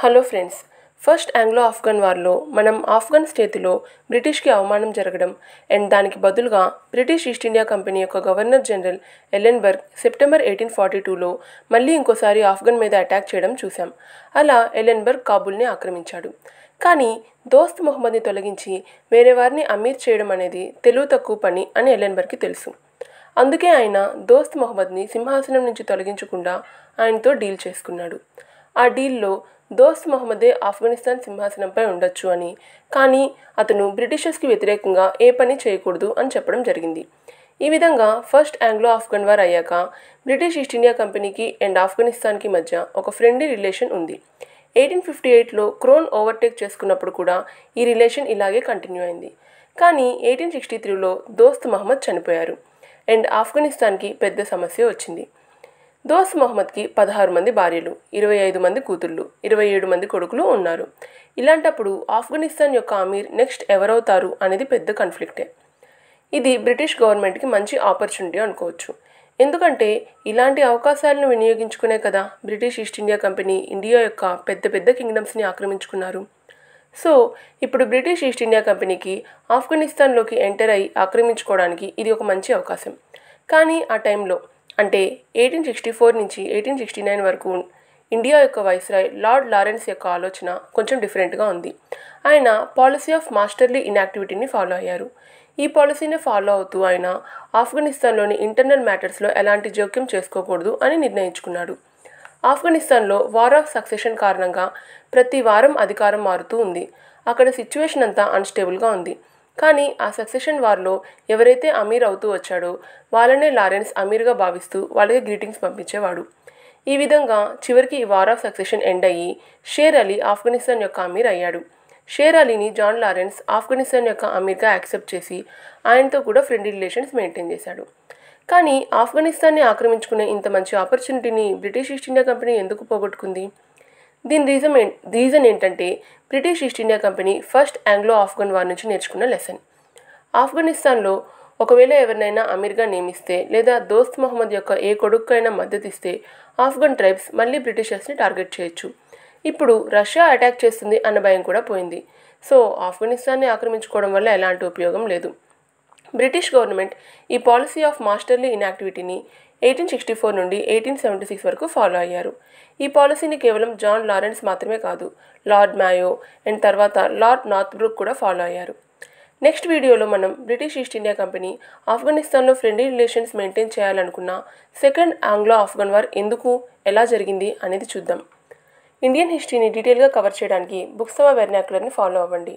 Hello friends, first Anglo Afghan వార్లో మనం Afghan చేతిలో బ్రిటిష్కి అవమానం జరగడం అండ్ దానికి బదులుగా బ్రిటిష్ ఈస్ట్ ఇండియా కంపెనీ యొక్క గవర్నర్ జనరల్ ఎల్లెన్బర్గ్ సెప్టెంబర్ 1842లో మళ్ళీ ఇంకోసారి ఆఫ్ఘన్ మీద అటాక్ చేయడం చూసాం. అలా ఎల్లెన్బర్గ్ కాబూల్ని ఆక్రమించాడు. కానీ దోస్త్ మొహమ్మద్ని తొలగించి వేరే వారిని అమీర్ చేయడం అనేది తెలుగు తక్కువ పని అని ఎల్లెన్బర్గ్కి తెలుసు. అందుకే ఆయన దోస్త్ మొహమ్మద్ని సింహాసనం నుంచి తొలగించకుండా ఆయనతో డీల్ చేసుకున్నాడు. ఆ డీల్లో దోస్త్ మొహమ్మదే ఆఫ్ఘనిస్తాన్ సింహాసనంపై ఉండొచ్చు అని, కానీ అతను బ్రిటిషర్స్కి వ్యతిరేకంగా ఏ పని చేయకూడదు అని చెప్పడం జరిగింది. ఈ విధంగా ఫస్ట్ ఆంగ్లో ఆఫ్ఘన్ వార్ అయ్యాక బ్రిటిష్ ఈస్ట్ ఇండియా కంపెనీకి అండ్ ఆఫ్ఘనిస్తాన్కి మధ్య ఒక ఫ్రెండ్లీ రిలేషన్ ఉంది. 1858లో క్రోన్ ఓవర్టేక్ చేసుకున్నప్పుడు కూడా ఈ రిలేషన్ ఇలాగే కంటిన్యూ అయింది. కానీ 1863లో దోస్త్ మొహమ్మద్ చనిపోయారు అండ్ ఆఫ్ఘనిస్తాన్కి పెద్ద సమస్య వచ్చింది. దోస్త్ మొహమ్మద్కి 16 మంది భార్యలు, 25 మంది కూతుళ్ళు, 27 మంది కొడుకులు ఉన్నారు. ఇలాంటప్పుడు ఆఫ్ఘనిస్తాన్ యొక్క అమీర్ నెక్స్ట్ ఎవరవుతారు అనేది పెద్ద కాన్ఫ్లిక్టే. ఇది బ్రిటిష్ గవర్నమెంట్కి మంచి ఆపర్చునిటీ అనుకోవచ్చు. ఎందుకంటే ఇలాంటి అవకాశాలను వినియోగించుకునే కదా British East India company India యొక్క పెద్ద పెద్ద కింగ్డమ్స్ని ఆక్రమించుకున్నారు. సో ఇప్పుడు బ్రిటిష్ ఈస్ట్ ఇండియా కంపెనీకి ఆఫ్ఘనిస్తాన్లోకి ఎంటర్ అయ్యి ఆక్రమించుకోవడానికి ఇది ఒక మంచి అవకాశం. కానీ ఆ టైంలో అంటే 1864 నుంచి 1869 వరకు ఇండియా యొక్క వైస్రాయ్ లార్డ్ లారెన్స్ యొక్క ఆలోచన కొంచెం డిఫరెంట్గా ఉంది. ఆయన పాలసీ ఆఫ్ మాస్టర్లీ ఇన్యాక్టివిటీని ఫాలో అయ్యారు. ఈ పాలసీని ఫాలో అవుతూ ఆయన ఆఫ్ఘనిస్తాన్లోని ఇంటర్నల్ మ్యాటర్స్లో ఎలాంటి జోక్యం చేసుకోకూడదు అని నిర్ణయించుకున్నాడు. ఆఫ్ఘనిస్తాన్లో వార్ ఆఫ్ సక్సెషన్ కారణంగా ప్రతి వారం అధికారం మారుతూ ఉంది. అక్కడ సిచ్యువేషన్ అంతా అన్స్టేబుల్గా ఉంది. కానీ ఆ సక్సెషన్ వార్లో ఎవరైతే అమీర్ అవుతూ వచ్చాడో వాళ్ళనే లారెన్స్ అమీర్గా భావిస్తూ వాళ్ళకి గ్రీటింగ్స్ పంపించేవాడు. ఈ విధంగా చివరికి ఈ వార్ ఆఫ్ సక్సెషన్ ఎండ్ అయ్యి షేర్ అలీ ఆఫ్ఘనిస్తాన్ యొక్క అమీర్ అయ్యాడు. షేర్ అలీని జాన్ లారెన్స్ ఆఫ్ఘనిస్తాన్ యొక్క అమీర్గా యాక్సెప్ట్ చేసి ఆయనతో కూడా ఫ్రెండ్లీ రిలేషన్స్ మెయింటైన్ చేశాడు. కానీ ఆఫ్ఘనిస్తాన్ని ఆక్రమించుకునే ఇంత మంచి ఆపర్చునిటీని బ్రిటిష్ ఈస్ట్ ఇండియా కంపెనీ ఎందుకు పోగొట్టుకుంది? దీని రీజన్ ఏంటంటే British East India company first Anglo Afghan war నుంచి నేర్చుకున్న లెసన్. ఆఫ్ఘనిస్తాన్లో ఒకవేళ ఎవరినైనా అమీర్గా నియమిస్తే లేదా దోస్త్ మొహమ్మద్ యొక్క ఏ కొడుకుకైనా మద్దతు ఇస్తే ఆఫ్ఘన్ ట్రైబ్స్ మళ్ళీ బ్రిటిషర్స్ని టార్గెట్ చేయొచ్చు. ఇప్పుడు రష్యా అటాక్ చేస్తుంది అన్న భయం కూడా పోయింది. సో ఆఫ్ఘనిస్తాన్ని ఆక్రమించుకోవడం వల్ల ఎలాంటి ఉపయోగం లేదు. బ్రిటిష్ గవర్నమెంట్ ఈ పాలసీ ఆఫ్ మాస్టర్లీ ఇన్యాక్టివిటీని 1864 నుండి 1876 వరకు ఫాలో అయ్యారు. ఈ పాలసీని కేవలం జాన్ లారెన్స్ మాత్రమే కాదు, లార్డ్ మాయో అండ్ తర్వాత లార్డ్ నార్త్బ్రూక్ కూడా ఫాలో అయ్యారు. నెక్స్ట్ వీడియోలో మనం బ్రిటిష్ ఈస్ట్ ఇండియా కంపెనీ ఆఫ్ఘనిస్తాన్లో ఫ్రెండ్లీ రిలేషన్స్ మెయింటైన్ చేయాలనుకున్న సెకండ్ ఆంగ్లో ఆఫ్ఘన్ వార్ ఎందుకు, ఎలా జరిగింది అనేది చూద్దాం. ఇండియన్ హిస్టరీని డీటెయిల్గా కవర్ చేయడానికి బుక్స్ ఆఫ్ వెర్నాక్యులర్ని ఫాలో అవ్వండి.